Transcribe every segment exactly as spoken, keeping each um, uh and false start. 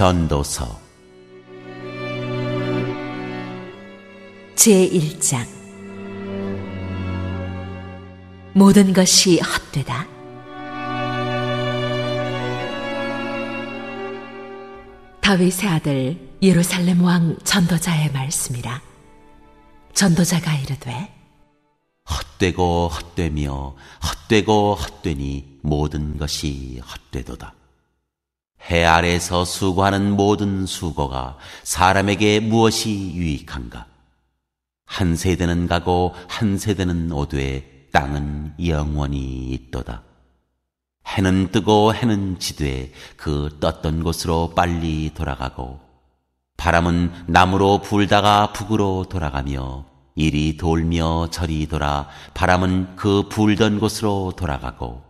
전도서 제일 장 모든 것이 헛되다. 다윗의 아들 예루살렘 왕 전도자의 말씀이라. 전도자가 이르되 헛되고 헛되며 헛되고 헛되니 모든 것이 헛되도다. 해 아래에서 수고하는 모든 수고가 사람에게 무엇이 유익한가? 한 세대는 가고 한 세대는 오되 땅은 영원히 있도다. 해는 뜨고 해는 지되 그 떴던 곳으로 빨리 돌아가고 바람은 남으로 불다가 북으로 돌아가며 이리 돌며 저리 돌아 바람은 그 불던 곳으로 돌아가고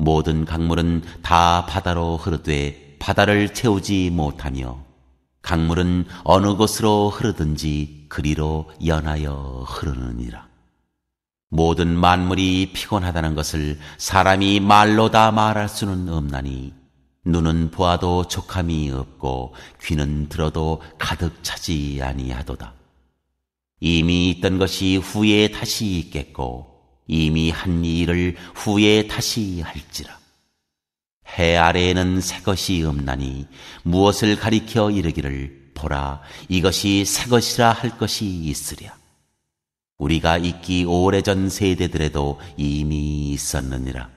모든 강물은 다 바다로 흐르되 바다를 채우지 못하며 강물은 어느 곳으로 흐르든지 그리로 연하여 흐르느니라. 모든 만물이 피곤하다는 것을 사람이 말로 다 말할 수는 없나니 눈은 보아도 족함이 없고 귀는 들어도 가득 차지 아니하도다. 이미 있던 것이 후에 다시 있겠고 이미 한 일을 후에 다시 할지라. 해 아래에는 새 것이 없나니 무엇을 가리켜 이르기를 보라 이것이 새 것이라 할 것이 있으랴. 우리가 있기 오래전 세대들에도 이미 있었느니라.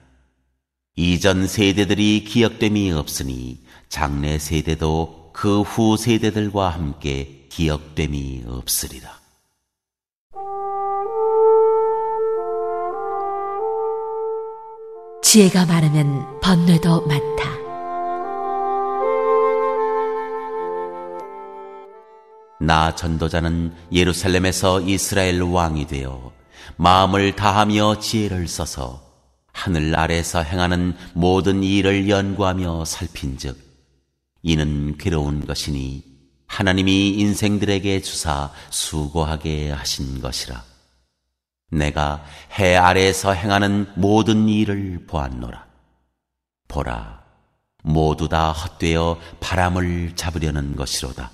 이전 세대들이 기억됨이 없으니 장래 세대도 그 후 세대들과 함께 기억됨이 없으리라. 지혜가 많으면 번뇌도 많다. 나 전도자는 예루살렘에서 이스라엘 왕이 되어 마음을 다하며 지혜를 써서 하늘 아래에서 행하는 모든 일을 연구하며 살핀즉 이는 괴로운 것이니 하나님이 인생들에게 주사 수고하게 하신 것이라. 내가 해 아래에서 행하는 모든 일을 보았노라. 보라, 모두 다 헛되어 바람을 잡으려는 것이로다.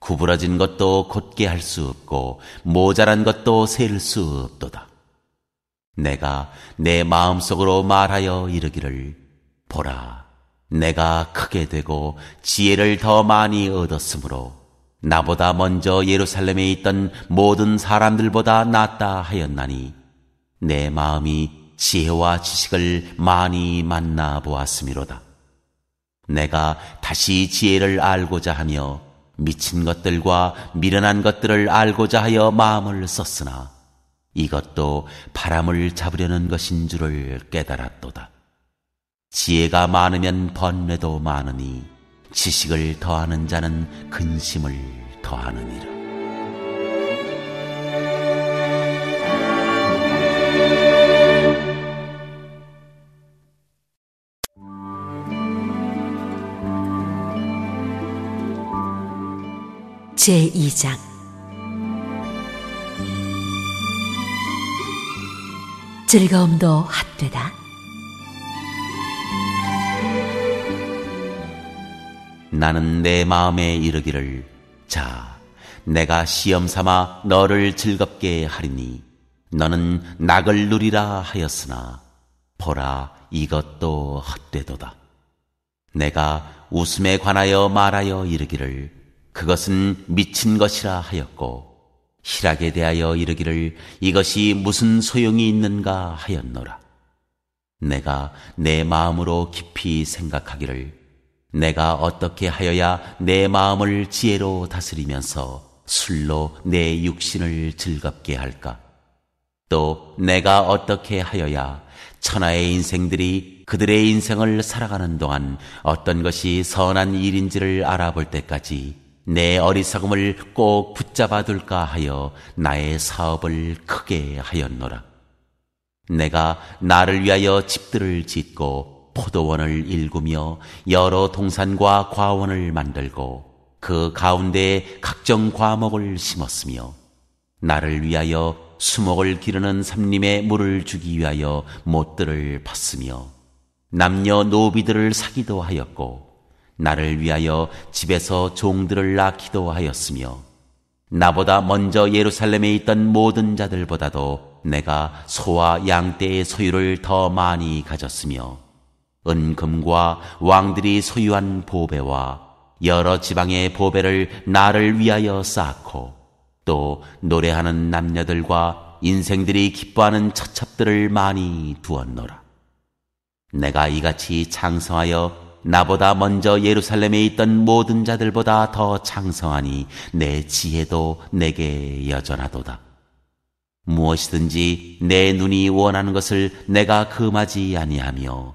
구부러진 것도 곧게 할 수 없고 모자란 것도 셀 수 없도다. 내가 내 마음속으로 말하여 이르기를 보라, 내가 크게 되고 지혜를 더 많이 얻었으므로 나보다 먼저 예루살렘에 있던 모든 사람들보다 낫다 하였나니 내 마음이 지혜와 지식을 많이 만나 보았음이로다. 내가 다시 지혜를 알고자 하며 미친 것들과 미련한 것들을 알고자 하여 마음을 썼으나 이것도 바람을 잡으려는 것인 줄을 깨달았도다. 지혜가 많으면 번뇌도 많으니 지식을 더하는 자는 근심을 더하느니라. 제이 장 즐거움도 헛되다. 나는 내 마음에 이르기를 자, 내가 시험삼아 너를 즐겁게 하리니 너는 낙을 누리라 하였으나 보라 이것도 헛되도다. 내가 웃음에 관하여 말하여 이르기를 그것은 미친 것이라 하였고 희락에 대하여 이르기를 이것이 무슨 소용이 있는가 하였노라. 내가 내 마음으로 깊이 생각하기를 내가 어떻게 하여야 내 마음을 지혜로 다스리면서 술로 내 육신을 즐겁게 할까? 또 내가 어떻게 하여야 천하의 인생들이 그들의 인생을 살아가는 동안 어떤 것이 선한 일인지를 알아볼 때까지 내 어리석음을 꼭 붙잡아 둘까 하여 나의 사업을 크게 하였노라. 내가 나를 위하여 집들을 짓고 포도원을 일구며 여러 동산과 과원을 만들고 그 가운데에 각종 과목을 심었으며 나를 위하여 수목을 기르는 삼림에 물을 주기 위하여 못들을 팠으며 남녀 노비들을 사기도 하였고 나를 위하여 집에서 종들을 낳아 기도하였으며 나보다 먼저 예루살렘에 있던 모든 자들보다도 내가 소와 양떼의 소유를 더 많이 가졌으며 은금과 왕들이 소유한 보배와 여러 지방의 보배를 나를 위하여 쌓고 또 노래하는 남녀들과 인생들이 기뻐하는 처첩들을 많이 두었노라. 내가 이같이 장성하여 나보다 먼저 예루살렘에 있던 모든 자들보다 더 장성하니 내 지혜도 내게 여전하도다. 무엇이든지 내 눈이 원하는 것을 내가 금하지 아니하며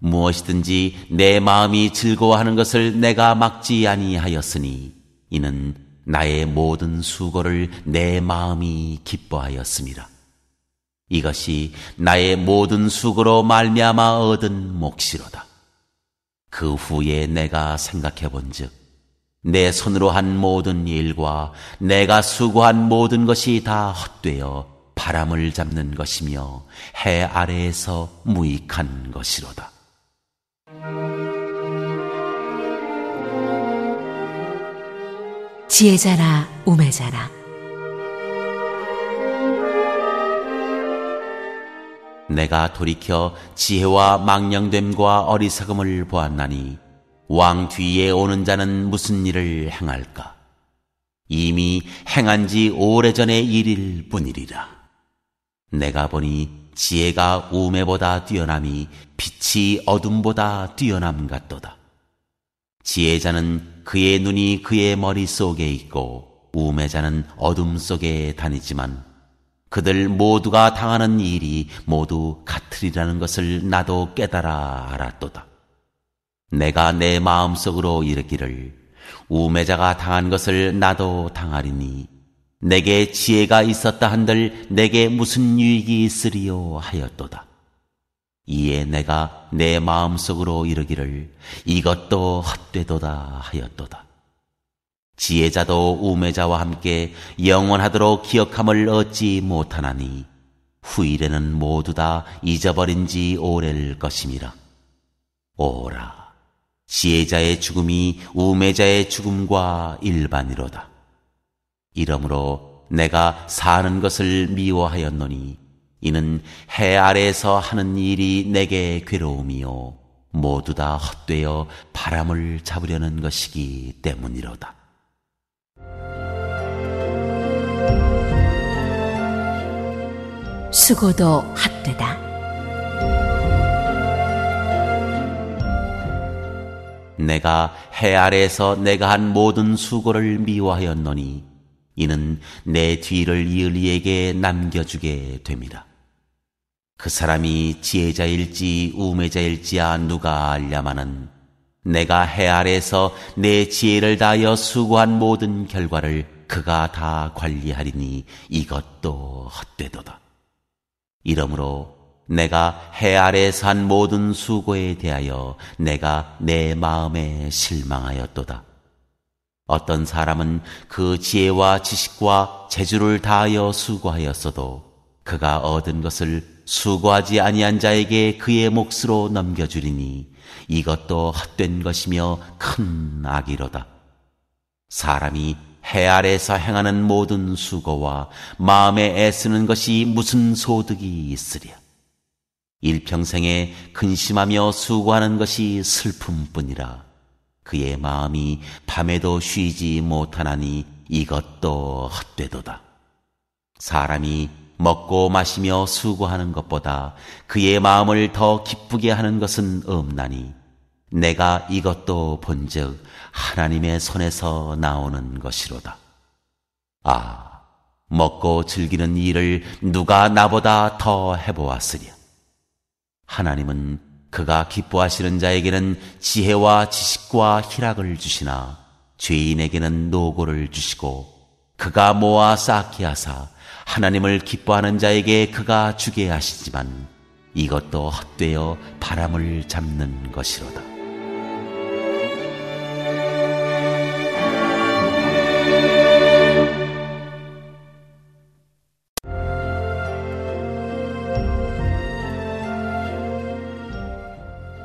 무엇이든지 내 마음이 즐거워하는 것을 내가 막지 아니하였으니 이는 나의 모든 수고를 내 마음이 기뻐하였음이라. 이것이 나의 모든 수고로 말미암아 얻은 몫이로다. 그 후에 내가 생각해 본즉 내 손으로 한 모든 일과 내가 수고한 모든 것이 다 헛되어 바람을 잡는 것이며 해 아래에서 무익한 것이로다. 지혜자라 우매자라. 내가 돌이켜 지혜와 망령됨과 어리석음을 보았나니 왕 뒤에 오는 자는 무슨 일을 행할까? 이미 행한 지 오래전의 일일 뿐이리라. 내가 보니 지혜가 우매보다 뛰어남이 빛이 어둠보다 뛰어남 같도다. 지혜자는 그의 눈이 그의 머릿속에 있고 우매자는 어둠 속에 다니지만 그들 모두가 당하는 일이 모두 같으리라는 것을 나도 깨달아 알았도다. 내가 내 마음속으로 이르기를 우매자가 당한 것을 나도 당하리니 내게 지혜가 있었다 한들 내게 무슨 유익이 있으리요 하였도다. 이에 내가 내 마음속으로 이르기를 이것도 헛되도다 하였도다. 지혜자도 우매자와 함께 영원하도록 기억함을 얻지 못하나니 후일에는 모두 다 잊어버린 지 오래일 것임이라. 오라, 지혜자의 죽음이 우매자의 죽음과 일반이로다. 이러므로 내가 사는 것을 미워하였노니 이는 해 아래에서 하는 일이 내게 괴로움이요 모두 다 헛되어 바람을 잡으려는 것이기 때문이로다. 수고도 헛되다. 내가 해 아래에서 내가 한 모든 수고를 미워하였노니 이는 내 뒤를 이을 이에게 남겨주게 됨이라. 그 사람이 지혜자일지 우매자일지야 누가 알랴마는 내가 해 아래에서 내 지혜를 다하여 수고한 모든 결과를 그가 다 관리하리니 이것도 헛되도다. 이러므로 내가 해 아래에서 한 모든 수고에 대하여 내가 내 마음에 실망하였도다. 어떤 사람은 그 지혜와 지식과 재주를 다하여 수고하였어도 그가 얻은 것을 수고하지 아니한 자에게 그의 몫으로 넘겨주리니 이것도 헛된 것이며 큰 악이로다. 사람이 해 아래에서 행하는 모든 수고와 마음에 애쓰는 것이 무슨 소득이 있으랴. 일평생에 근심하며 수고하는 것이 슬픔뿐이라. 그의 마음이 밤에도 쉬지 못하나니 이것도 헛되도다. 사람이 먹고 마시며 수고하는 것보다 그의 마음을 더 기쁘게 하는 것은 없나니 내가 이것도 본즉 하나님의 손에서 나오는 것이로다. 아, 먹고 즐기는 일을 누가 나보다 더 해보았으랴. 하나님은 그가 기뻐하시는 자에게는 지혜와 지식과 희락을 주시나 죄인에게는 노고를 주시고 그가 모아 쌓게 하사 하나님을 기뻐하는 자에게 그가 주게 하시지만 이것도 헛되어 바람을 잡는 것이로다.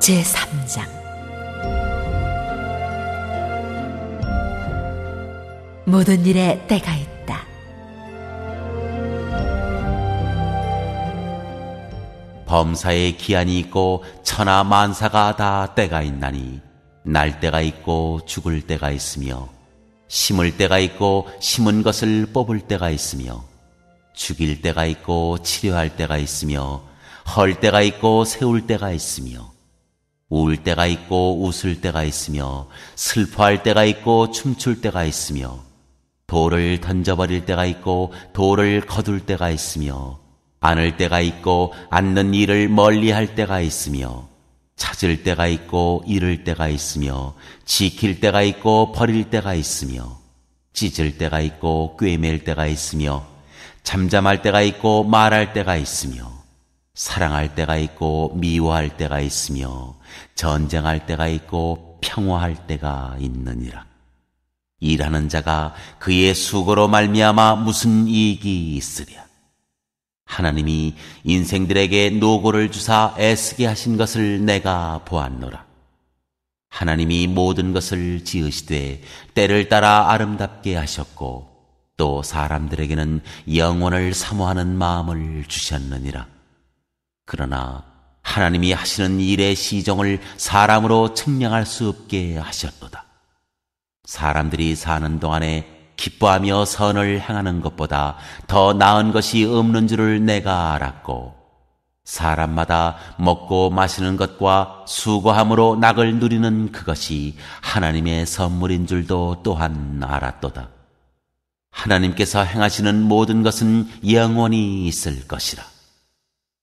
제삼 장 모든 일에 때가 있다. 범사에 기한이 있고 천하 만사가 다 때가 있나니 날 때가 있고 죽을 때가 있으며 심을 때가 있고 심은 것을 뽑을 때가 있으며 죽일 때가 있고 치료할 때가 있으며 헐 때가 있고 세울 때가 있으며 울 때가 있고 웃을 때가 있으며 슬퍼할 때가 있고 춤출 때가 있으며 돌을 던져버릴 때가 있고 돌을 거둘 때가 있으며 안을 때가 있고 안는 일을 멀리할 때가 있으며 찾을 때가 있고 잃을 때가 있으며 지킬 때가 있고 버릴 때가 있으며 찢을 때가 있고 꿰맬 때가 있으며 잠잠할 때가 있고 말할 때가 있으며 사랑할 때가 있고 미워할 때가 있으며 전쟁할 때가 있고 평화할 때가 있느니라. 일하는 자가 그의 수고로 말미암아 무슨 이익이 있으랴. 하나님이 인생들에게 노고를 주사 애쓰게 하신 것을 내가 보았노라. 하나님이 모든 것을 지으시되 때를 따라 아름답게 하셨고 또 사람들에게는 영원을 사모하는 마음을 주셨느니라. 그러나 하나님이 하시는 일의 시종을 사람으로 측량할 수 없게 하셨도다. 사람들이 사는 동안에 기뻐하며 선을 행하는 것보다 더 나은 것이 없는 줄을 내가 알았고 사람마다 먹고 마시는 것과 수고함으로 낙을 누리는 그것이 하나님의 선물인 줄도 또한 알았도다. 하나님께서 행하시는 모든 것은 영원히 있을 것이라.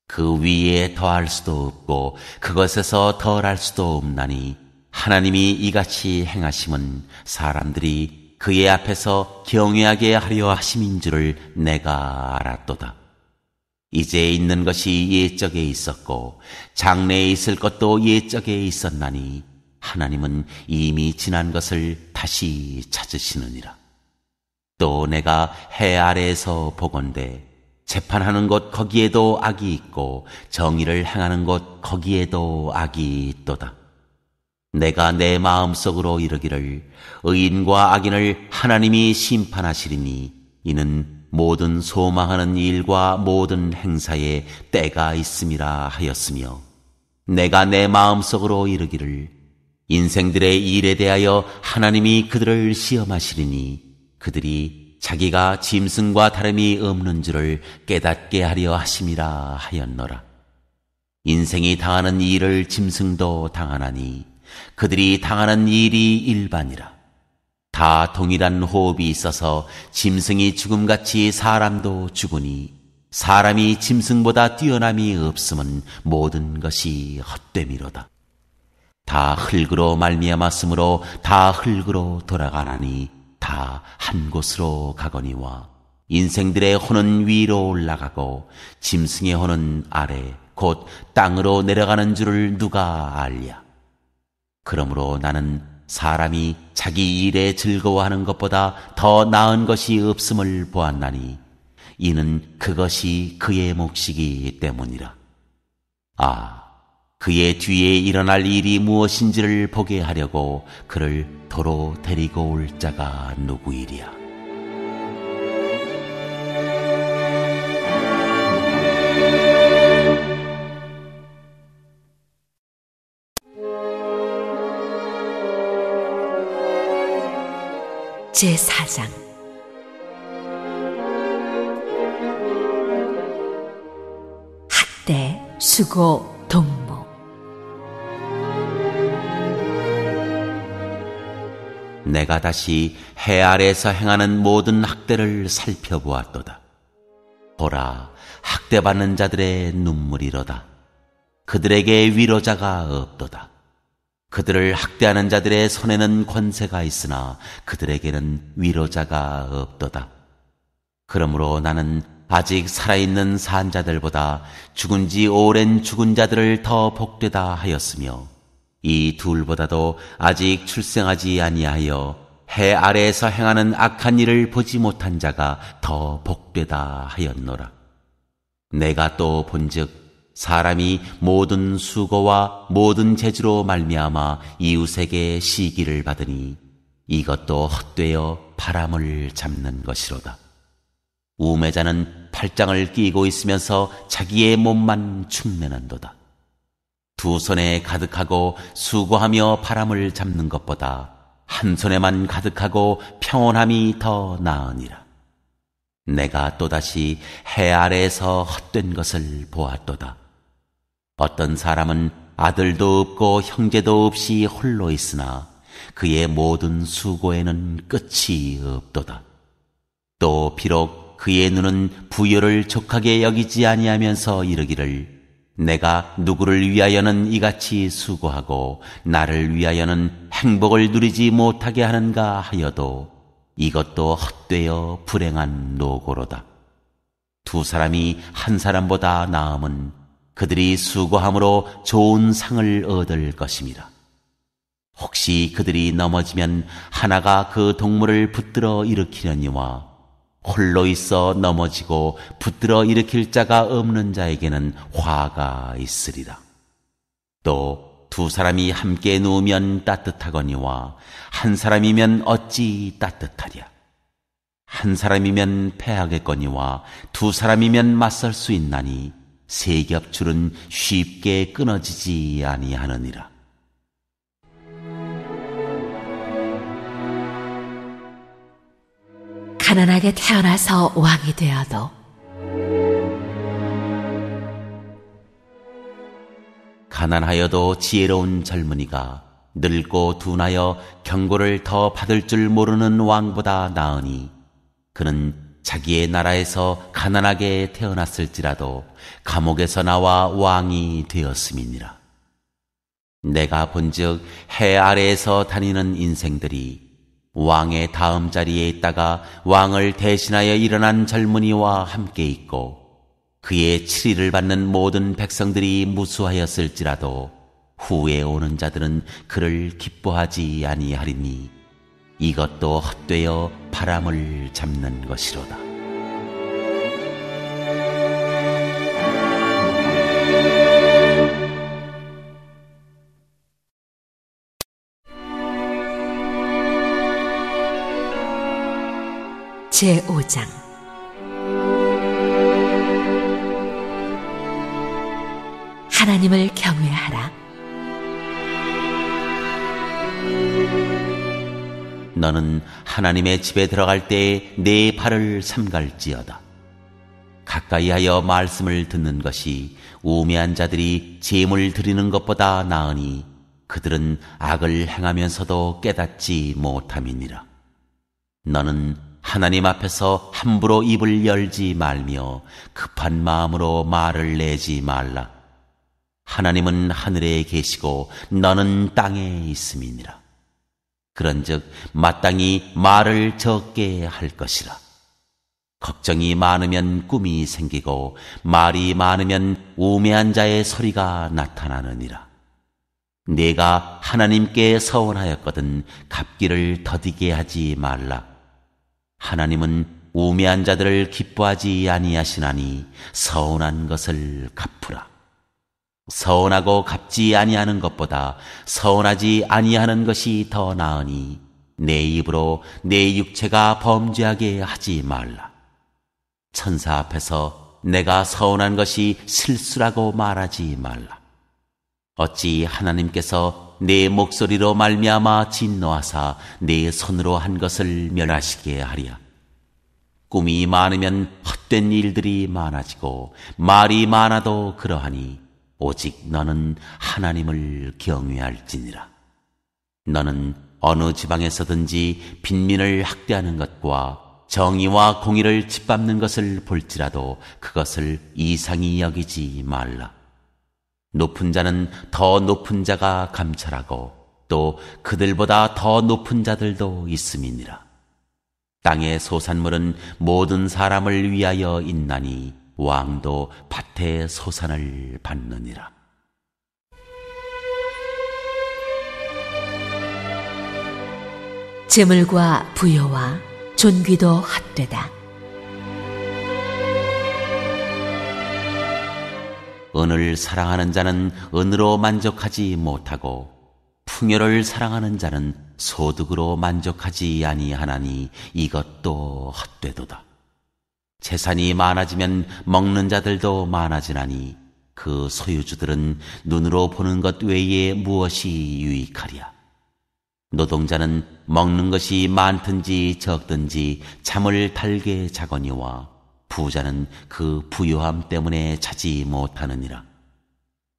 그 위에 더할 수도 없고 그것에서 덜할 수도 없나니 하나님이 이같이 행하심은 사람들이 그의 앞에서 경외하게 하려 하심인 줄을 내가 알았도다. 이제 있는 것이 옛적에 있었고 장래에 있을 것도 옛적에 있었나니 하나님은 이미 지난 것을 다시 찾으시느니라. 또 내가 해 아래에서 보건대 재판하는 곳 거기에도 악이 있고 정의를 행하는 곳 거기에도 악이 있도다. 내가 내 마음속으로 이르기를 의인과 악인을 하나님이 심판하시리니 이는 모든 소망하는 일과 모든 행사에 때가 있음이라 하였으며 내가 내 마음속으로 이르기를 인생들의 일에 대하여 하나님이 그들을 시험하시리니 그들이 자기가 짐승과 다름이 없는 줄을 깨닫게 하려 하심이라 하였노라. 인생이 당하는 일을 짐승도 당하나니 그들이 당하는 일이 일반이라. 다 동일한 호흡이 있어서 짐승이 죽음같이 사람도 죽으니 사람이 짐승보다 뛰어남이 없음은 모든 것이 헛됨이로다. 다 흙으로 말미암았으므로 다 흙으로 돌아가나니 다 한 곳으로 가거니와 인생들의 혼은 위로 올라가고 짐승의 혼은 아래 곧 땅으로 내려가는 줄을 누가 알랴. 그러므로 나는 사람이 자기 일에 즐거워하는 것보다 더 나은 것이 없음을 보았나니 이는 그것이 그의 몫이기 때문이라. 아, 그의 뒤에 일어날 일이 무엇인지를 보게 하려고 그를 도로 데리고 올 자가 누구이랴. 제사 장 학대, 수고, 동무. 내가 다시 해 아래에서 행하는 모든 학대를 살펴보았도다. 보라, 학대받는 자들의 눈물이로다. 그들에게 위로자가 없도다. 그들을 학대하는 자들의 손에는 권세가 있으나 그들에게는 위로자가 없도다. 그러므로 나는 아직 살아있는 산자들보다 죽은 지 오랜 죽은 자들을 더 복되다 하였으며 이 둘보다도 아직 출생하지 아니하여 해 아래에서 행하는 악한 일을 보지 못한 자가 더 복되다 하였노라. 내가 또 본즉 사람이 모든 수고와 모든 재주로 말미암아 이웃에게 시기를 받으니 이것도 헛되어 바람을 잡는 것이로다. 우매자는 팔짱을 끼고 있으면서 자기의 몸만 축내는도다. 두 손에 가득하고 수고하며 바람을 잡는 것보다 한 손에만 가득하고 평온함이 더 나으니라. 내가 또다시 해 아래에서 헛된 것을 보았도다. 어떤 사람은 아들도 없고 형제도 없이 홀로 있으나 그의 모든 수고에는 끝이 없도다. 또 비록 그의 눈은 부여를 족하게 여기지 아니하면서 이르기를 내가 누구를 위하여는 이같이 수고하고 나를 위하여는 행복을 누리지 못하게 하는가 하여도 이것도 헛되어 불행한 노고로다. 두 사람이 한 사람보다 나음은 그들이 수고함으로 좋은 상을 얻을 것임이라. 혹시 그들이 넘어지면 하나가 그 동물을 붙들어 일으키려니와 홀로 있어 넘어지고 붙들어 일으킬 자가 없는 자에게는 화가 있으리라. 또 두 사람이 함께 누우면 따뜻하거니와 한 사람이면 어찌 따뜻하랴. 한 사람이면 패하겠거니와 두 사람이면 맞설 수 있나니 세 겹줄은 쉽게 끊어지지 아니하느니라. 가난하게 태어나서 왕이 되어도 가난하여도 지혜로운 젊은이가 늙고 둔하여 경고를 더 받을 줄 모르는 왕보다 나으니 그는 자기의 나라에서 가난하게 태어났을지라도 감옥에서 나와 왕이 되었음이니라. 내가 본즉 해 아래에서 다니는 인생들이 왕의 다음 자리에 있다가 왕을 대신하여 일어난 젊은이와 함께 있고 그의 치리를 받는 모든 백성들이 무수하였을지라도 후에 오는 자들은 그를 기뻐하지 아니하리니 이것도 헛되어 바람을 잡는 것이로다. 제오 장 하나님을 경외하라. 너는 하나님의 집에 들어갈 때에 내 발을 삼갈지어다. 가까이하여 말씀을 듣는 것이 우매한 자들이 제물 드리는 것보다 나으니 그들은 악을 행하면서도 깨닫지 못함이니라. 너는 하나님 앞에서 함부로 입을 열지 말며 급한 마음으로 말을 내지 말라. 하나님은 하늘에 계시고 너는 땅에 있음이니라. 그런즉 마땅히 말을 적게 할 것이라. 걱정이 많으면 꿈이 생기고 말이 많으면 우매한 자의 소리가 나타나느니라. 내가 하나님께 서원하였거든 갚기를 더디게 하지 말라. 하나님은 우매한 자들을 기뻐하지 아니하시나니 서운한 것을 갚으라. 서운하고 갚지 아니하는 것보다 서운하지 아니하는 것이 더 나으니 내 입으로 내 육체가 범죄하게 하지 말라. 천사 앞에서 내가 서운한 것이 실수라고 말하지 말라. 어찌 하나님께서 내 목소리로 말미암아 진노하사 내 손으로 한 것을 멸하시게 하랴. 꿈이 많으면 헛된 일들이 많아지고 말이 많아도 그러하니 오직 너는 하나님을 경외할지니라. 너는 어느 지방에서든지 빈민을 학대하는 것과 정의와 공의를 짓밟는 것을 볼지라도 그것을 이상히 여기지 말라. 높은 자는 더 높은 자가 감찰하고 또 그들보다 더 높은 자들도 있음이니라. 땅의 소산물은 모든 사람을 위하여 있나니 왕도 밭의 소산을 받느니라. 재물과 부여와 존귀도 헛되다. 은을 사랑하는 자는 은으로 만족하지 못하고 풍요를 사랑하는 자는 소득으로 만족하지 아니하나니 이것도 헛되도다. 재산이 많아지면 먹는 자들도 많아지나니 그 소유주들은 눈으로 보는 것 외에 무엇이 유익하랴. 노동자는 먹는 것이 많든지 적든지 잠을 달게 자거니와 부자는 그 부유함 때문에 자지 못하느니라.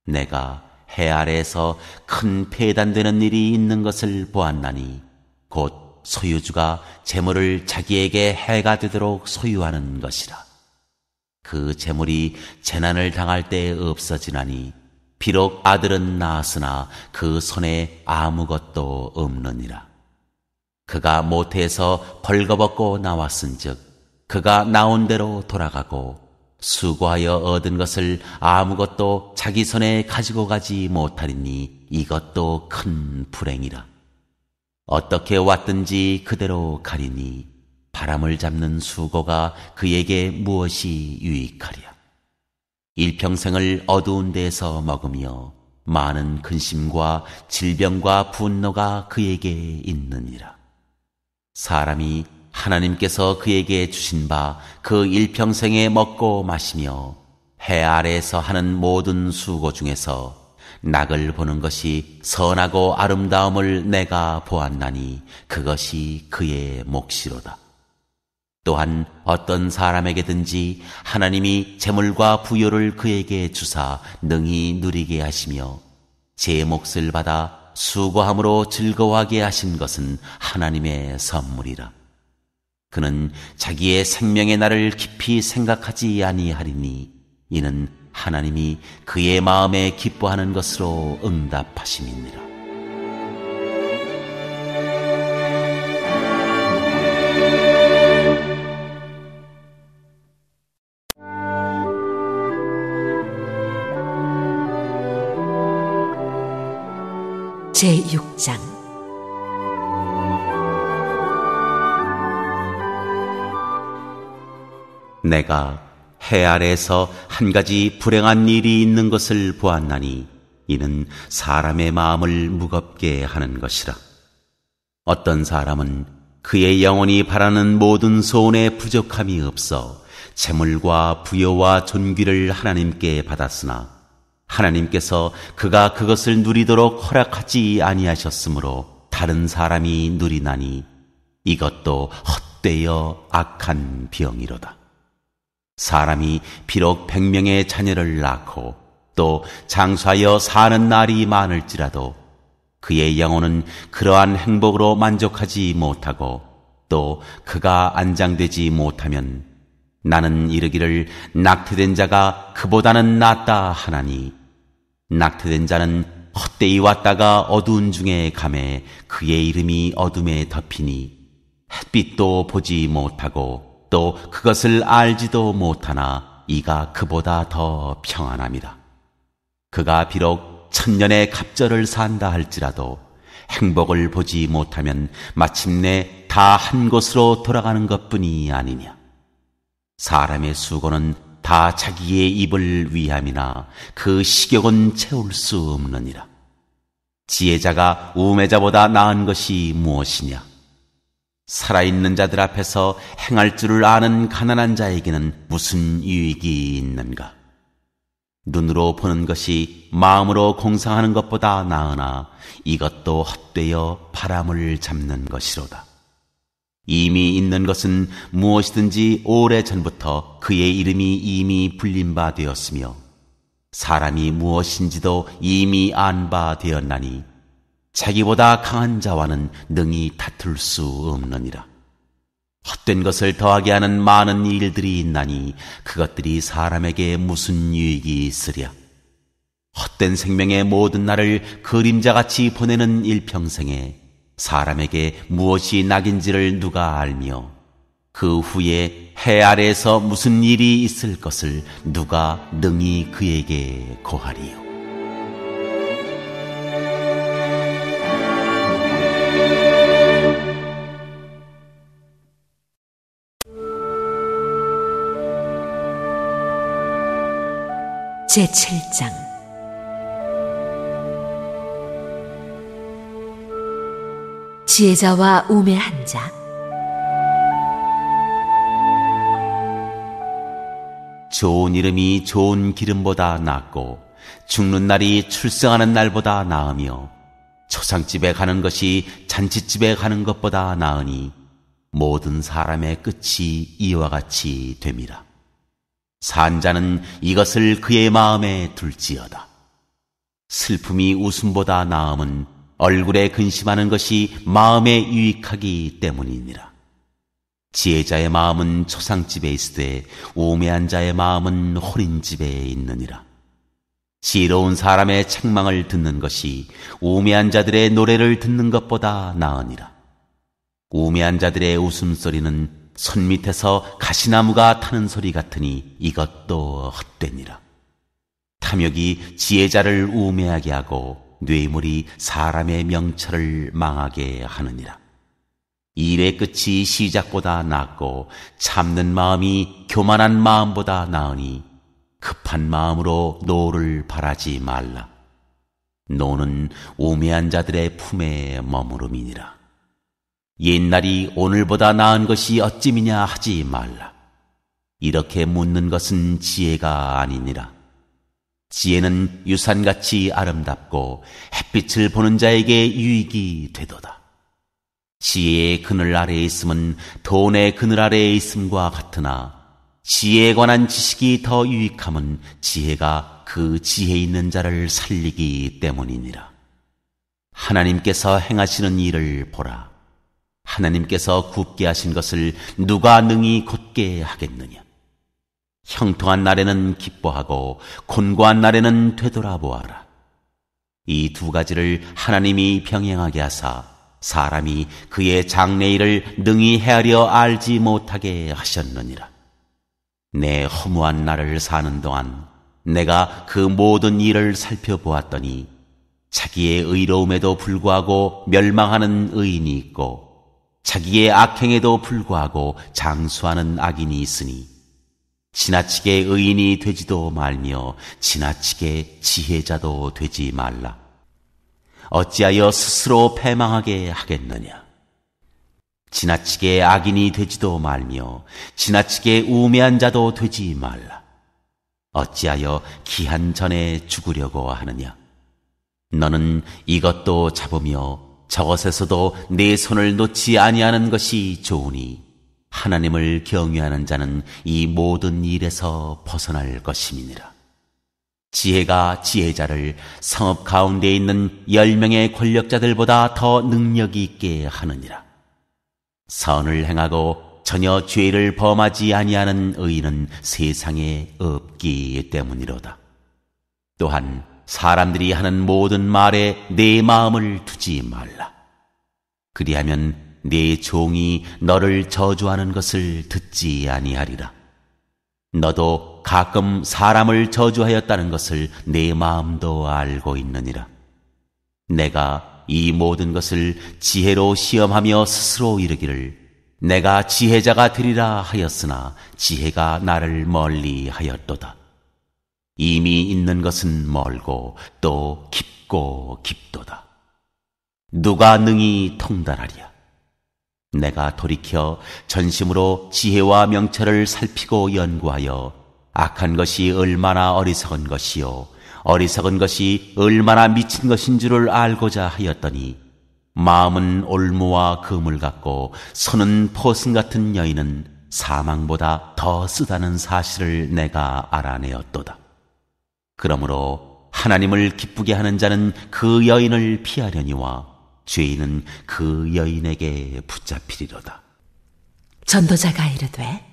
내가 해 아래에서 큰 폐단되는 일이 있는 것을 보았나니 곧 소유주가 재물을 자기에게 해가 되도록 소유하는 것이라. 그 재물이 재난을 당할 때 없어지나니 비록 아들은 낳았으나 그 손에 아무것도 없느니라. 그가 모태에서 벌거벗고 나왔은즉 그가 나온 대로 돌아가고 수고하여 얻은 것을 아무것도 자기 손에 가지고 가지 못하리니 이것도 큰 불행이라. 어떻게 왔든지 그대로 가리니 바람을 잡는 수고가 그에게 무엇이 유익하랴. 일평생을 어두운 데에서 먹으며 많은 근심과 질병과 분노가 그에게 있느니라. 사람이 하나님께서 그에게 주신 바 그 일평생에 먹고 마시며 해 아래에서 하는 모든 수고 중에서 낙을 보는 것이 선하고 아름다움을 내가 보았나니 그것이 그의 몫이로다. 또한 어떤 사람에게든지 하나님이 재물과 부요를 그에게 주사 능히 누리게 하시며 제 몫을 받아 수고함으로 즐거워하게 하신 것은 하나님의 선물이라. 그는 자기의 생명의 날을 깊이 생각하지 아니하리니 이는 하나님이 그의 마음에 기뻐하는 것으로 응답하심이니라. 제육 장 내가 해 아래에서 한 가지 불행한 일이 있는 것을 보았나니 이는 사람의 마음을 무겁게 하는 것이라. 어떤 사람은 그의 영혼이 바라는 모든 소원에 부족함이 없어 재물과 부여와 존귀를 하나님께 받았으나 하나님께서 그가 그것을 누리도록 허락하지 아니하셨으므로 다른 사람이 누리나니 이것도 헛되어 악한 병이로다. 사람이 비록 백명의 자녀를 낳고 또 장수하여 사는 날이 많을지라도 그의 영혼은 그러한 행복으로 만족하지 못하고 또 그가 안장되지 못하면 나는 이르기를 낙태된 자가 그보다는 낫다 하나니 낙태된 자는 헛되이 왔다가 어두운 중에 가매 그의 이름이 어둠에 덮이니 햇빛도 보지 못하고 또 그것을 알지도 못하나 이가 그보다 더 평안함이라. 그가 비록 천년의 갑절을 산다 할지라도 행복을 보지 못하면 마침내 다 한 곳으로 돌아가는 것뿐이 아니냐. 사람의 수고는 다 자기의 입을 위함이나 그 식욕은 채울 수 없느니라. 지혜자가 우매자보다 나은 것이 무엇이냐. 살아있는 자들 앞에서 행할 줄을 아는 가난한 자에게는 무슨 유익이 있는가? 눈으로 보는 것이 마음으로 공상하는 것보다 나으나 이것도 헛되어 바람을 잡는 것이로다. 이미 있는 것은 무엇이든지 오래전부터 그의 이름이 이미 불린 바 되었으며 사람이 무엇인지도 이미 안 바 되었나니 자기보다 강한 자와는 능히 다툴 수 없느니라. 헛된 것을 더하게 하는 많은 일들이 있나니 그것들이 사람에게 무슨 유익이 있으랴. 헛된 생명의 모든 날을 그림자같이 보내는 일평생에 사람에게 무엇이 낙인지를 누가 알며 그 후에 해 아래에서 무슨 일이 있을 것을 누가 능히 그에게 고하리요. 제칠 장 지혜자와 우매한 자. 좋은 이름이 좋은 기름보다 낫고 죽는 날이 출생하는 날보다 나으며 초상집에 가는 것이 잔치집에 가는 것보다 나으니 모든 사람의 끝이 이와 같이 됨이라. 산 자는 이것을 그의 마음에 둘지어다. 슬픔이 웃음보다 나음은 얼굴에 근심하는 것이 마음에 유익하기 때문이니라. 지혜자의 마음은 초상집에 있으되 우매한 자의 마음은 혼인집에 있느니라. 지혜로운 사람의 책망을 듣는 것이 우매한 자들의 노래를 듣는 것보다 나으니라. 우매한 자들의 웃음소리는 손 밑에서 가시나무가 타는 소리 같으니 이것도 헛되니라. 탐욕이 지혜자를 우매하게 하고 뇌물이 사람의 명철을 망하게 하느니라. 일의 끝이 시작보다 낫고 참는 마음이 교만한 마음보다 나으니 급한 마음으로 노를 바라지 말라. 노는 우매한 자들의 품에 머무름이니라. 옛날이 오늘보다 나은 것이 어찌미냐 하지 말라. 이렇게 묻는 것은 지혜가 아니니라. 지혜는 유산같이 아름답고 햇빛을 보는 자에게 유익이 되도다. 지혜의 그늘 아래에 있음은 돈의 그늘 아래에 있음과 같으나 지혜에 관한 지식이 더 유익함은 지혜가 그 지혜 있는 자를 살리기 때문이니라. 하나님께서 행하시는 일을 보라. 하나님께서 굽게 하신 것을 누가 능히 곧게 하겠느냐. 형통한 날에는 기뻐하고 곤고한 날에는 되돌아보아라. 이 두 가지를 하나님이 병행하게 하사 사람이 그의 장래일을 능히 헤아려 알지 못하게 하셨느니라. 내 허무한 날을 사는 동안 내가 그 모든 일을 살펴보았더니 자기의 의로움에도 불구하고 멸망하는 의인이 있고 자기의 악행에도 불구하고 장수하는 악인이 있으니 지나치게 의인이 되지도 말며 지나치게 지혜자도 되지 말라. 어찌하여 스스로 패망하게 하겠느냐. 지나치게 악인이 되지도 말며 지나치게 우매한 자도 되지 말라. 어찌하여 기한 전에 죽으려고 하느냐. 너는 이것도 잡으며 저것에서도 내 손을 놓지 아니하는 것이 좋으니 하나님을 경외하는 자는 이 모든 일에서 벗어날 것임이니라. 지혜가 지혜자를 성읍 가운데 있는 열 명의 권력자들보다 더 능력이 있게 하느니라. 선을 행하고 전혀 죄를 범하지 아니하는 의인은 세상에 없기 때문이로다. 또한 사람들이 하는 모든 말에 내 마음을 두지 말라. 그리하면 내 종이 너를 저주하는 것을 듣지 아니하리라. 너도 가끔 사람을 저주하였다는 것을 내 마음도 알고 있느니라. 내가 이 모든 것을 지혜로 시험하며 스스로 이르기를 내가 지혜자가 되리라 하였으나 지혜가 나를 멀리 하였도다. 이미 있는 것은 멀고 또 깊고 깊도다. 누가 능히 통달하랴. 내가 돌이켜 전심으로 지혜와 명철을 살피고 연구하여 악한 것이 얼마나 어리석은 것이요 어리석은 것이 얼마나 미친 것인 줄을 알고자 하였더니 마음은 올무와 그물 같고 손은 포승 같은 여인은 사망보다 더 쓰다는 사실을 내가 알아내었도다. 그러므로 하나님을 기쁘게 하는 자는 그 여인을 피하려니와 죄인은 그 여인에게 붙잡히리로다. 전도자가 이르되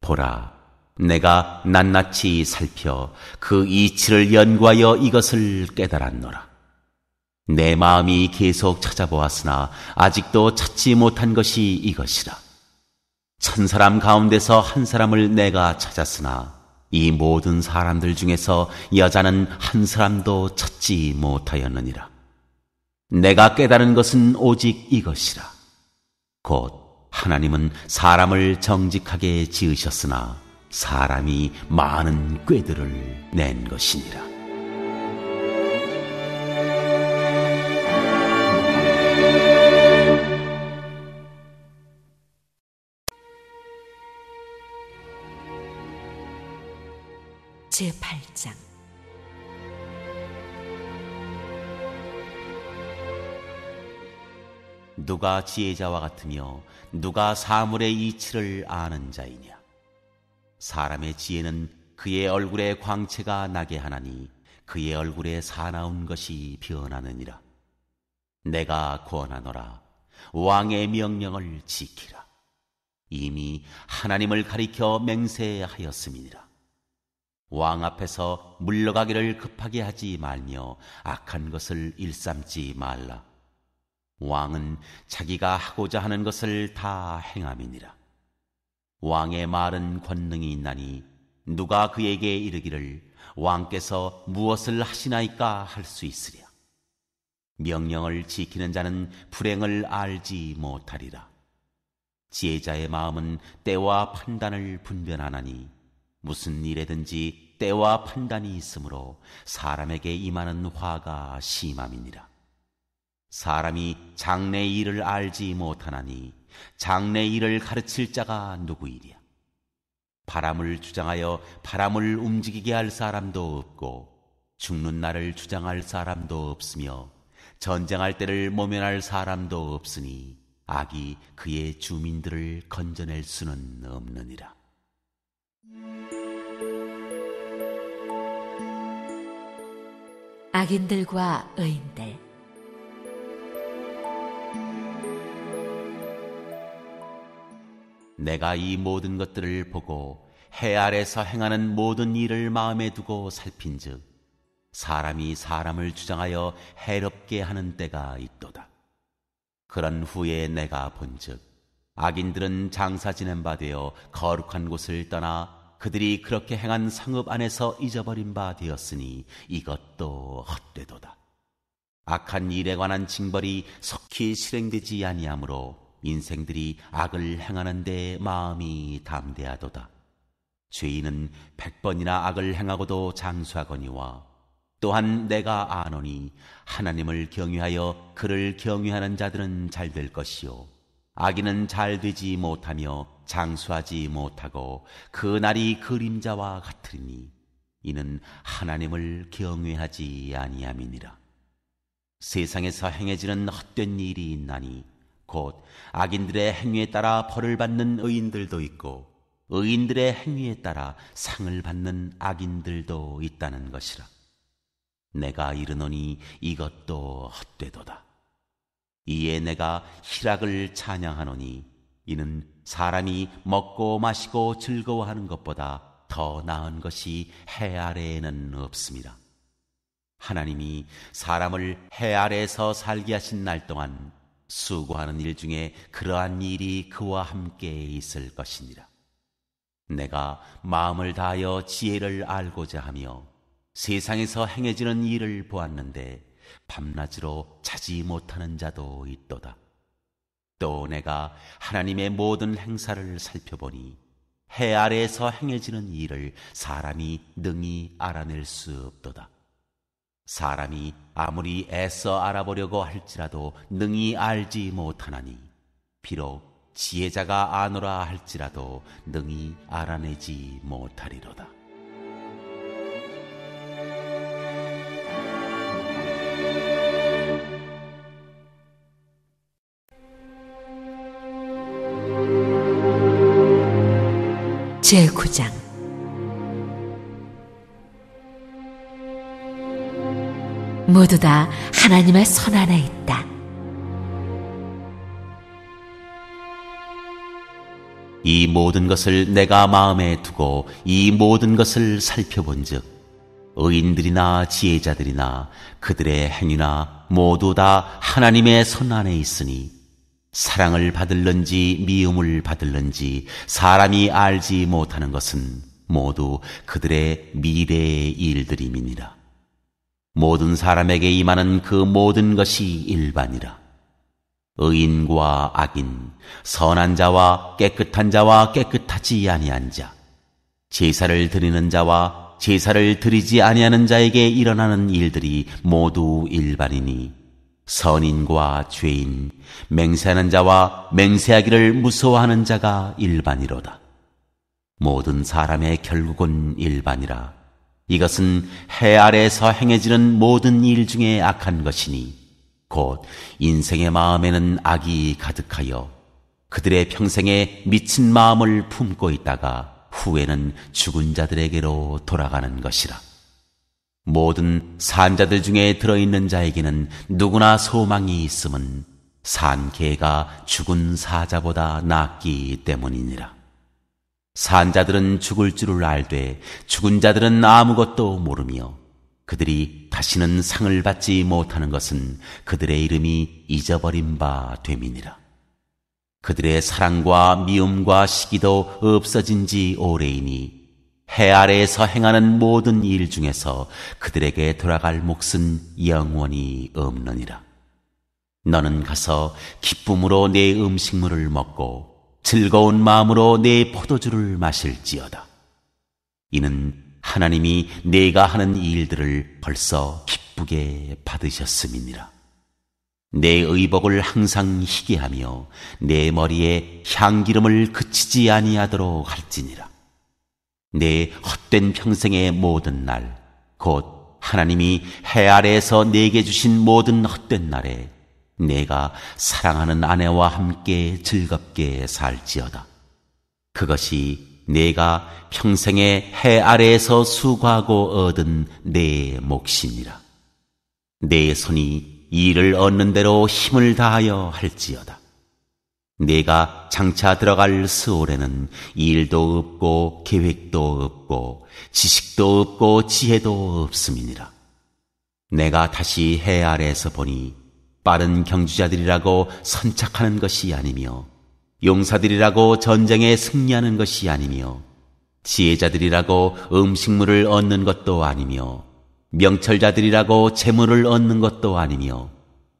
보라, 내가 낱낱이 살펴 그 이치를 연구하여 이것을 깨달았노라. 내 마음이 계속 찾아보았으나 아직도 찾지 못한 것이 이것이라. 천 사람 가운데서 한 사람을 내가 찾았으나 이 모든 사람들 중에서 여자는 한 사람도 찾지 못하였느니라. 내가 깨달은 것은 오직 이것이라. 곧 하나님은 사람을 정직하게 지으셨으나 사람이 많은 꾀들을 낸 것이니라. 제팔 장 누가 지혜자와 같으며 누가 사물의 이치를 아는 자이냐? 사람의 지혜는 그의 얼굴에 광채가 나게 하나니 그의 얼굴에 사나운 것이 변하느니라. 내가 권하노라. 왕의 명령을 지키라. 이미 하나님을 가리켜 맹세하였음이니라. 왕 앞에서 물러가기를 급하게 하지 말며 악한 것을 일삼지 말라. 왕은 자기가 하고자 하는 것을 다 행함이니라. 왕의 말은 권능이 있나니 누가 그에게 이르기를 왕께서 무엇을 하시나이까 할 수 있으랴. 명령을 지키는 자는 불행을 알지 못하리라. 지혜자의 마음은 때와 판단을 분별하나니 무슨 일에든지 때와 판단이 있으므로 사람에게 임하는 화가 심함이니라. 사람이 장래 일을 알지 못하나니 장래 일을 가르칠 자가 누구이랴. 바람을 주장하여 바람을 움직이게 할 사람도 없고 죽는 날을 주장할 사람도 없으며 전쟁할 때를 모면할 사람도 없으니 악이 그의 주민들을 건져낼 수는 없느니라. 악인들과 의인들. 내가 이 모든 것들을 보고 해 아래서 행하는 모든 일을 마음에 두고 살핀즉 사람이 사람을 주장하여 해롭게 하는 때가 있도다. 그런 후에 내가 본즉 악인들은 장사 지낸 바 되어 거룩한 곳을 떠나 그들이 그렇게 행한 성읍 안에서 잊어버린 바 되었으니 이것도 헛되도다. 악한 일에 관한 징벌이 속히 실행되지 아니하므로 인생들이 악을 행하는 데 마음이 담대하도다. 죄인은 백 번이나 악을 행하고도 장수하거니와 또한 내가 아노니 하나님을 경외하여 그를 경외하는 자들은 잘 될 것이요 악인은 잘 되지 못하며 장수하지 못하고 그 날이 그림자와 같으리니 이는 하나님을 경외하지 아니함이니라. 세상에서 행해지는 헛된 일이 있나니 곧 악인들의 행위에 따라 벌을 받는 의인들도 있고 의인들의 행위에 따라 상을 받는 악인들도 있다는 것이라. 내가 이르노니 이것도 헛되도다. 이에 내가 희락을 찬양하노니 이는 사람이 먹고 마시고 즐거워하는 것보다 더 나은 것이 해 아래에는 없습니다. 하나님이 사람을 해 아래에서 살게 하신 날 동안 수고하는 일 중에 그러한 일이 그와 함께 있을 것이니라. 내가 마음을 다하여 지혜를 알고자 하며 세상에서 행해지는 일을 보았는데 밤낮으로 자지 못하는 자도 있도다. 또 내가 하나님의 모든 행사를 살펴보니 해 아래에서 행해지는 일을 사람이 능히 알아낼 수 없도다. 사람이 아무리 애써 알아보려고 할지라도 능히 알지 못하나니 비록 지혜자가 아노라 할지라도 능히 알아내지 못하리로다. 제구 장 모두 다 하나님의 손 안에 있다. 이 모든 것을 내가 마음에 두고 이 모든 것을 살펴본즉 의인들이나 지혜자들이나 그들의 행위나 모두 다 하나님의 손 안에 있으니 사랑을 받을는지 미움을 받을는지 사람이 알지 못하는 것은 모두 그들의 미래의 일들임이니라. 모든 사람에게 임하는 그 모든 것이 일반이라. 의인과 악인, 선한 자와 깨끗한 자와 깨끗하지 아니한 자, 제사를 드리는 자와 제사를 드리지 아니하는 자에게 일어나는 일들이 모두 일반이니 선인과 죄인, 맹세하는 자와 맹세하기를 무서워하는 자가 일반이로다. 모든 사람의 결국은 일반이라. 이것은 해 아래에서 행해지는 모든 일 중에 악한 것이니 곧 인생의 마음에는 악이 가득하여 그들의 평생에 미친 마음을 품고 있다가 후에는 죽은 자들에게로 돌아가는 것이라. 모든 산자들 중에 들어있는 자에게는 누구나 소망이 있음은 산 개가 죽은 사자보다 낫기 때문이니라. 산자들은 죽을 줄을 알되 죽은 자들은 아무것도 모르며 그들이 다시는 상을 받지 못하는 것은 그들의 이름이 잊어버린 바 됨이니라. 그들의 사랑과 미움과 시기도 없어진 지 오래이니 해 아래에서 행하는 모든 일 중에서 그들에게 돌아갈 몫은 영원히 없느니라. 너는 가서 기쁨으로 내 음식물을 먹고 즐거운 마음으로 내 포도주를 마실지어다. 이는 하나님이 네가 하는 일들을 벌써 기쁘게 받으셨음이니라. 내 의복을 항상 희게 하며 내 머리에 향기름을 그치지 아니하도록 할지니라. 내 헛된 평생의 모든 날, 곧 하나님이 해 아래에서 내게 주신 모든 헛된 날에 내가 사랑하는 아내와 함께 즐겁게 살지어다. 그것이 내가 평생에 해 아래에서 수고하고 얻은 내 몫이니라. 내 손이 일을 얻는 대로 힘을 다하여 할지어다. 내가 장차 들어갈 스올에는 일도 없고 계획도 없고 지식도 없고 지혜도 없음이니라. 내가 다시 해 아래에서 보니 빠른 경주자들이라고 선착하는 것이 아니며 용사들이라고 전쟁에 승리하는 것이 아니며 지혜자들이라고 음식물을 얻는 것도 아니며 명철자들이라고 재물을 얻는 것도 아니며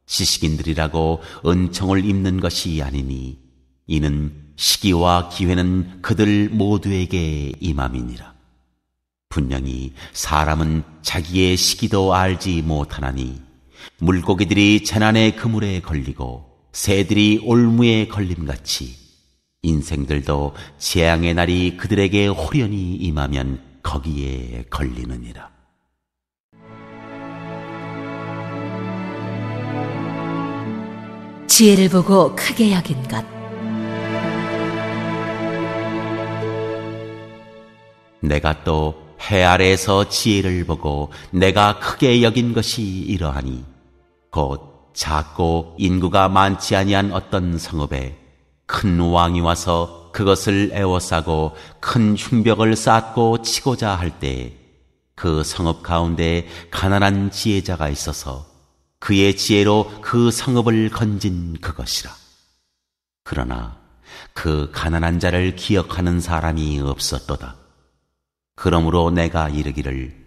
지식인들이라고 은총을 입는 것이 아니니 이는 시기와 기회는 그들 모두에게 임함이니라. 분명히 사람은 자기의 시기도 알지 못하나니 물고기들이 재난의 그물에 걸리고 새들이 올무에 걸림같이 인생들도 재앙의 날이 그들에게 호련히 임하면 거기에 걸리느니라. 지혜를 보고 크게 여긴 것. 내가 또 해 아래에서 지혜를 보고 내가 크게 여긴 것이 이러하니 곧 작고 인구가 많지 아니한 어떤 성읍에 큰 왕이 와서 그것을 에워싸고 큰 흉벽을 쌓고 치고자 할 때에 그 성읍 가운데 가난한 지혜자가 있어서 그의 지혜로 그 성읍을 건진 그것이라. 그러나 그 가난한 자를 기억하는 사람이 없었도다. 그러므로 내가 이르기를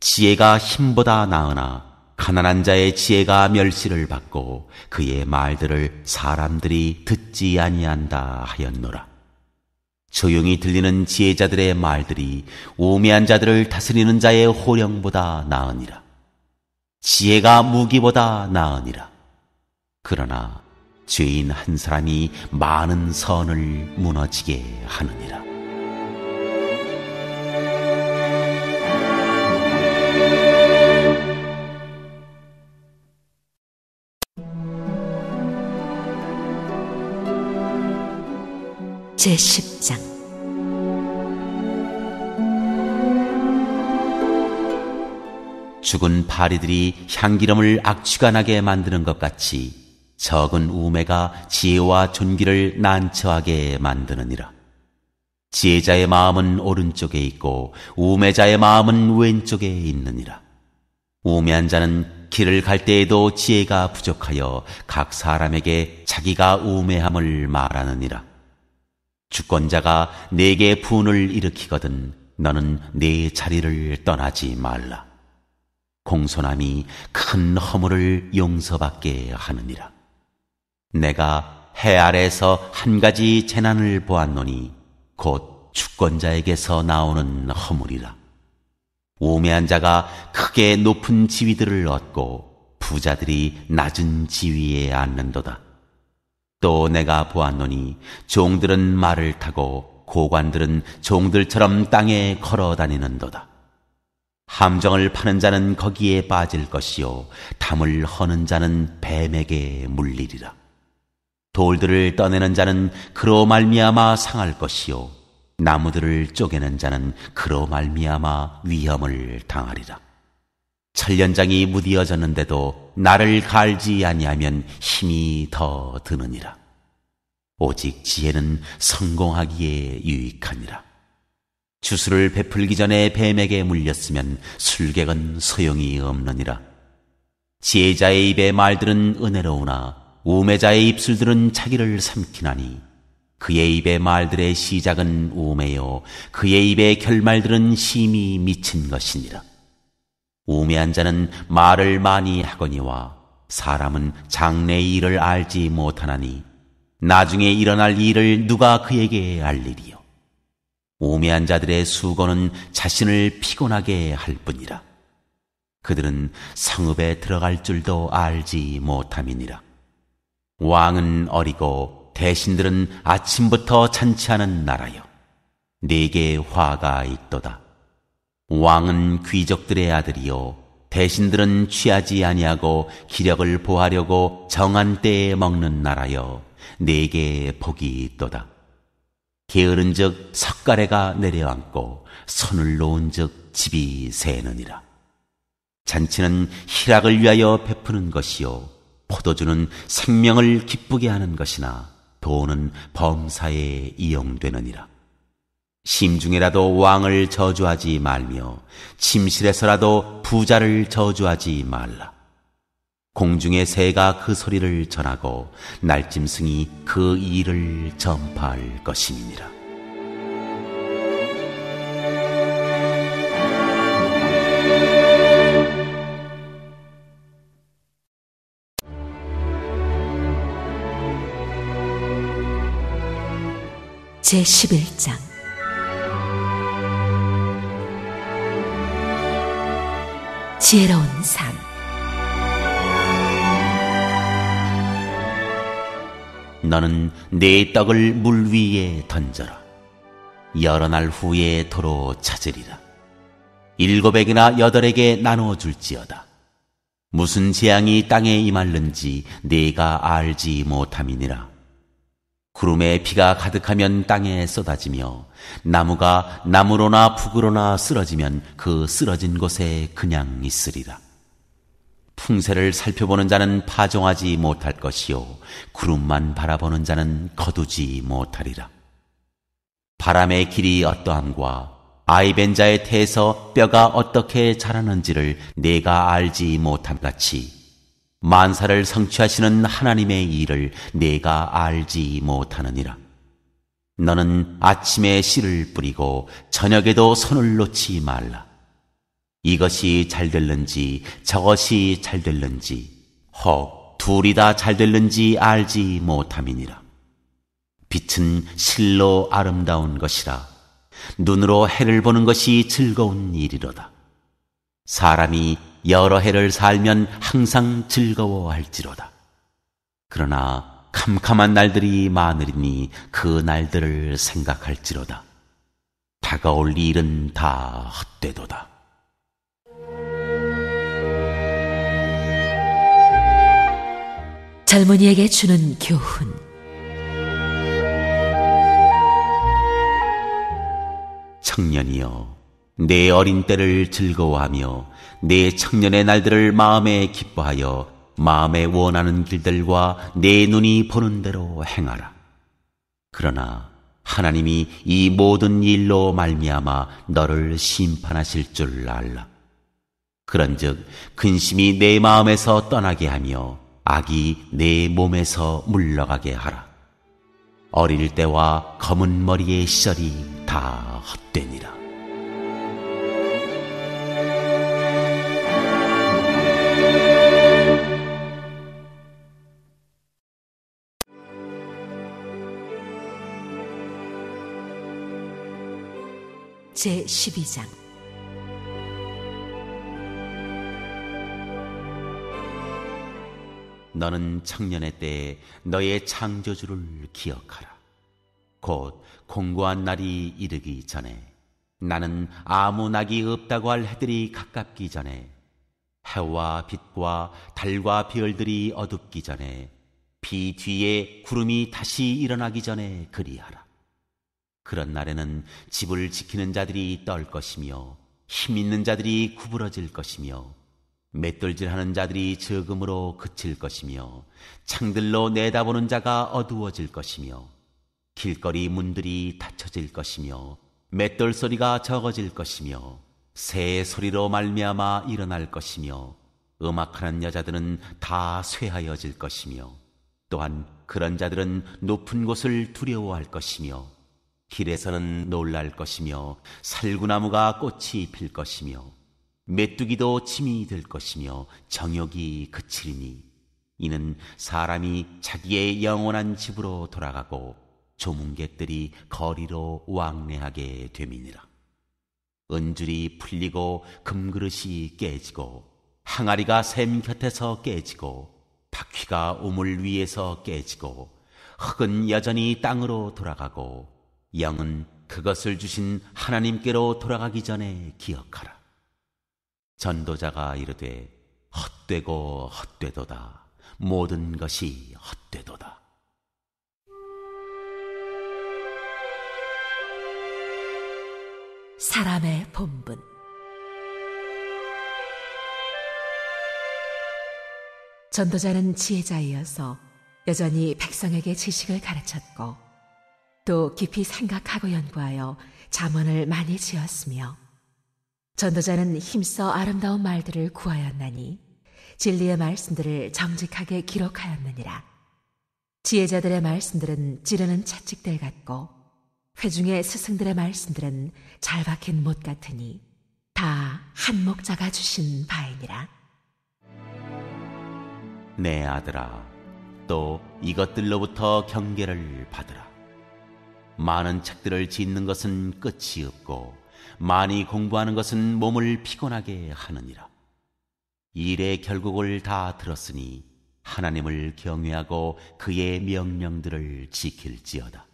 지혜가 힘보다 나으나 가난한 자의 지혜가 멸시를 받고 그의 말들을 사람들이 듣지 아니한다 하였노라. 조용히 들리는 지혜자들의 말들이 우매한 자들을 다스리는 자의 호령보다 나으니라. 지혜가 무기보다 나으니라. 그러나 죄인 한 사람이 많은 선을 무너지게 하느니라. 제십 장 죽은 파리들이 향기름을 악취가 나게 만드는 것 같이 적은 우매가 지혜와 존귀를 난처하게 만드느니라. 지혜자의 마음은 오른쪽에 있고 우매자의 마음은 왼쪽에 있느니라. 우매한 자는 길을 갈 때에도 지혜가 부족하여 각 사람에게 자기가 우매함을 말하느니라. 주권자가 내게 분을 일으키거든 너는 내 자리를 떠나지 말라. 공손함이 큰 허물을 용서받게 하느니라. 내가 해 아래에서 한 가지 재난을 보았노니 곧 주권자에게서 나오는 허물이라. 우매한 자가 크게 높은 지위들을 얻고 부자들이 낮은 지위에 앉는도다. 또 내가 보았노니 종들은 말을 타고 고관들은 종들처럼 땅에 걸어다니는도다. 함정을 파는 자는 거기에 빠질 것이요 담을 허는 자는 뱀에게 물리리라. 돌들을 떠내는 자는 그로 말미암아 상할 것이요 나무들을 쪼개는 자는 그로 말미암아 위험을 당하리라. 천련장이 무디어졌는데도 나를 갈지 아니하면 힘이 더 드느니라. 오직 지혜는 성공하기에 유익하니라. 주술을 베풀기 전에 뱀에게 물렸으면 술객은 소용이 없느니라. 지혜자의 입의 말들은 은혜로우나 우매자의 입술들은 자기를 삼키나니 그의 입의 말들의 시작은 우매요 그의 입의 결말들은 심히 미친 것이니라. 우매한 자는 말을 많이 하거니와 사람은 장래의 일을 알지 못하나니 나중에 일어날 일을 누가 그에게 알리리요. 우매한 자들의 수고는 자신을 피곤하게 할 뿐이라. 그들은 성읍에 들어갈 줄도 알지 못함이니라. 왕은 어리고 대신들은 아침부터 잔치하는 나라여 네게 화가 있도다. 왕은 귀족들의 아들이요 대신들은 취하지 아니하고 기력을 보하려고 정한 때에 먹는 나라여 네게 복이 있도다. 게으른즉 석가래가 내려앉고 손을 놓은즉 집이 새느니라. 잔치는 희락을 위하여 베푸는 것이요 포도주는 생명을 기쁘게 하는 것이나 돈은 범사에 이용되느니라. 심중에라도 왕을 저주하지 말며 침실에서라도 부자를 저주하지 말라. 공중의 새가 그 소리를 전하고 날짐승이 그 일을 전파할 것임이니라. 제십일 장 지혜로운 삶. 너는 내 떡을 물 위에 던져라. 여러 날 후에 도로 찾으리라. 일곱에게나 여덟에게 나눠줄지어다. 무슨 재앙이 땅에 임할는지 내가 알지 못함이니라. 구름에 비가 가득하면 땅에 쏟아지며 나무가 나무로나 북으로나 쓰러지면 그 쓰러진 곳에 그냥 있으리라. 풍세를 살펴보는 자는 파종하지 못할 것이요 구름만 바라보는 자는 거두지 못하리라. 바람의 길이 어떠함과 아이벤자의 태에서 뼈가 어떻게 자라는지를 내가 알지 못함같이 만사를 성취하시는 하나님의 일을 내가 알지 못하느니라. 너는 아침에 씨를 뿌리고 저녁에도 손을 놓지 말라. 이것이 잘 될는지 저것이 잘 될는지 혹 둘이 다 잘 될는지 알지 못함이니라. 빛은 실로 아름다운 것이라. 눈으로 해를 보는 것이 즐거운 일이로다. 사람이 여러 해를 살면 항상 즐거워할지로다. 그러나 캄캄한 날들이 많으리니 그 날들을 생각할지로다. 다가올 일은 다 헛되도다. 젊은이에게 주는 교훈. 청년이여, 내 어린 때를 즐거워하며 내 청년의 날들을 마음에 기뻐하여 마음에 원하는 길들과 내 눈이 보는 대로 행하라. 그러나 하나님이 이 모든 일로 말미암아 너를 심판하실 줄 알라. 그런즉 근심이 내 마음에서 떠나게 하며 악이 내 몸에서 물러가게 하라. 어릴 때와 검은 머리의 시절이 다 헛되니라. 제십이 장 너는 청년의 때에 너의 창조주를 기억하라. 곧 공고한 날이 이르기 전에 나는 아무 낙이 없다고 할 해들이 가깝기 전에, 해와 빛과 달과 별들이 어둡기 전에, 비 뒤에 구름이 다시 일어나기 전에 그리하라. 그런 날에는 집을 지키는 자들이 떨 것이며, 힘 있는 자들이 구부러질 것이며, 맷돌질하는 자들이 저금으로 그칠 것이며, 창들로 내다보는 자가 어두워질 것이며, 길거리 문들이 닫혀질 것이며, 맷돌 소리가 적어질 것이며, 새 소리로 말미암아 일어날 것이며, 음악하는 여자들은 다 쇠하여질 것이며, 또한 그런 자들은 높은 곳을 두려워할 것이며, 길에서는 놀랄 것이며, 살구나무가 꽃이 필 것이며, 메뚜기도 짐이 될 것이며, 정욕이 그치리니, 이는 사람이 자기의 영원한 집으로 돌아가고 조문객들이 거리로 왕래하게 됨이니라. 은줄이 풀리고 금그릇이 깨지고, 항아리가 샘 곁에서 깨지고, 바퀴가 우물 위에서 깨지고, 흙은 여전히 땅으로 돌아가고, 영은 그것을 주신 하나님께로 돌아가기 전에 기억하라. 전도자가 이르되, 헛되고 헛되도다. 모든 것이 헛되도다. 사람의 본분. 전도자는 지혜자이어서 여전히 백성에게 지식을 가르쳤고, 또 깊이 생각하고 연구하여 자문을 많이 지었으며, 전도자는 힘써 아름다운 말들을 구하였나니 진리의 말씀들을 정직하게 기록하였느니라. 지혜자들의 말씀들은 찌르는 채찍들 같고, 회중의 스승들의 말씀들은 잘 박힌 못 같으니 다 한 목자가 주신 바이니라. 내 아들아, 또 이것들로부터 경계를 받으라. 많은 책들을 짓는 것은 끝이 없고, 많이 공부하는 것은 몸을 피곤하게 하느니라. 일의 결국을 다 들었으니 하나님을 경외하고 그의 명령들을 지킬지어다.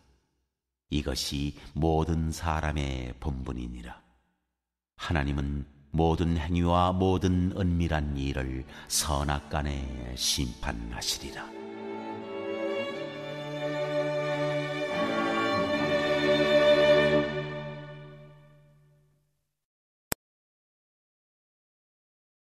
이것이 모든 사람의 본분이니라. 하나님은 모든 행위와 모든 은밀한 일을 선악간에 심판하시리라.